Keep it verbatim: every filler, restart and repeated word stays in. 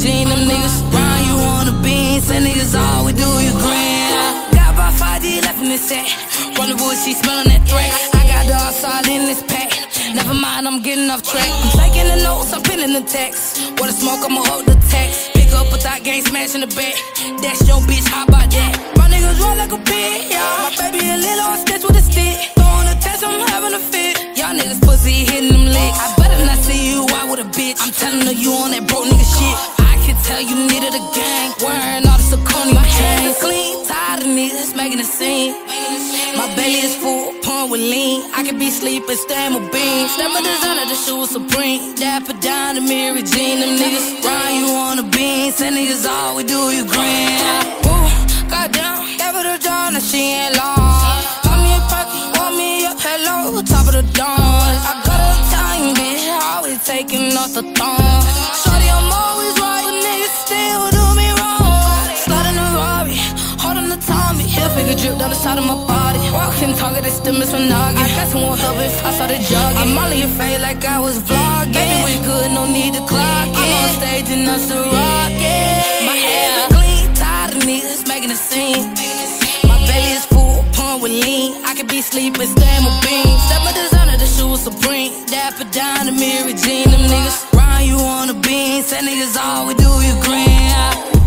Seen them niggas round you on the beans, and niggas all we do is grin. Got about five D left in this set. Wonder boy, she smellin' that threat. I got the outside in this pack. Never mind, I'm getting off track. I'm taking the notes, I'm pinning the text. Wanna smoke, I'ma hold the text. Pick up a thought game, smash in the back. That's your bitch, how about that? My niggas roll like a pig, yeah. My baby a little on sketch with a stick. Throwing a test, I'm having a fit. Y'all niggas pussy hitting them licks. I better not see you out with a bitch. I'm telling her you on that broke nigga shit. I can tell you needed a gang. Wearing all this Saucony chains. My hands is clean, tired of niggas making a scene. My belly is full, pouring with lean. I could be sleeping, staying with beans. Step a designer, the shoe is supreme. Dapper down to Mary Jean. Them niggas round you on the beans, and niggas all we do is grin. Ooh, goddamn, gave her the jaw, now she ain't long. Pop me a pocket, want me up, hello, top of the dawn. I got a time, bitch, always taking off the thong. Shorty, I'm always right, but niggas still do me wrong. Sliding the Robbie, holding the Tommy. He'll pick a drip down the side of my body. Walking, talking, they still miss my noggin. I guess it won't help if I started jogging. I'm all in your face like I was vlogging. Baby, we good, no need to clock it. I'm on stage and I'm still rocking. My hair clean, tired of niggas making a scene. My belly is full, pouring with lean. I could be sleeping, staying with beans. Step my designer, the shoe is supreme. Dapper down to Mary Jean. Them niggas round you on the beans. That niggas all we do is grin.